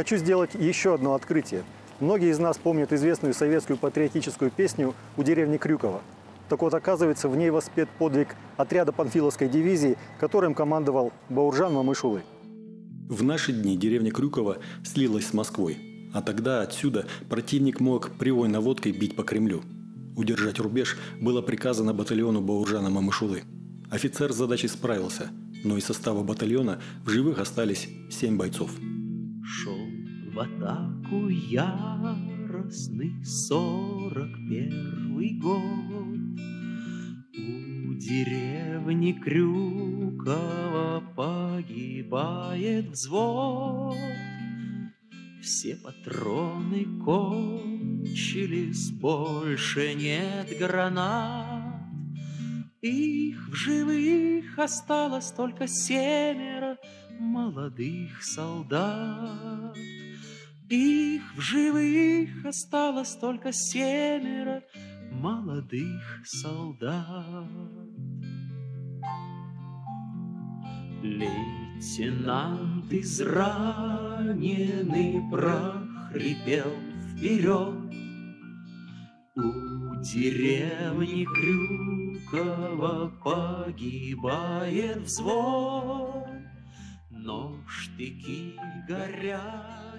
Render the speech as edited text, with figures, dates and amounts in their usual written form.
хочу сделать еще одно открытие. Многие из нас помнят известную советскую патриотическую песню «У деревни Крюково». Так вот, оказывается, в ней воспет подвиг отряда панфиловской дивизии, которым командовал Бауыржан Момышулы. В наши дни деревня Крюково слилась с Москвой, а тогда отсюда противник мог кривой наводкой бить по Кремлю. Удержать рубеж было приказано батальону Бауыржана Момышулы. Офицер с задачей справился, но из состава батальона в живых остались 7 бойцов. Шел в атаку яростный 41-й год. У деревни Крюково погибает взвод. Все патроны кончились, больше нет гранат. Их в живых осталось только 7 молодых солдат. Их в живых осталось только 7 молодых солдат. Лейтенант израненный прохрипел вперед. У деревни Крюково погибает взвод, но штыки горят.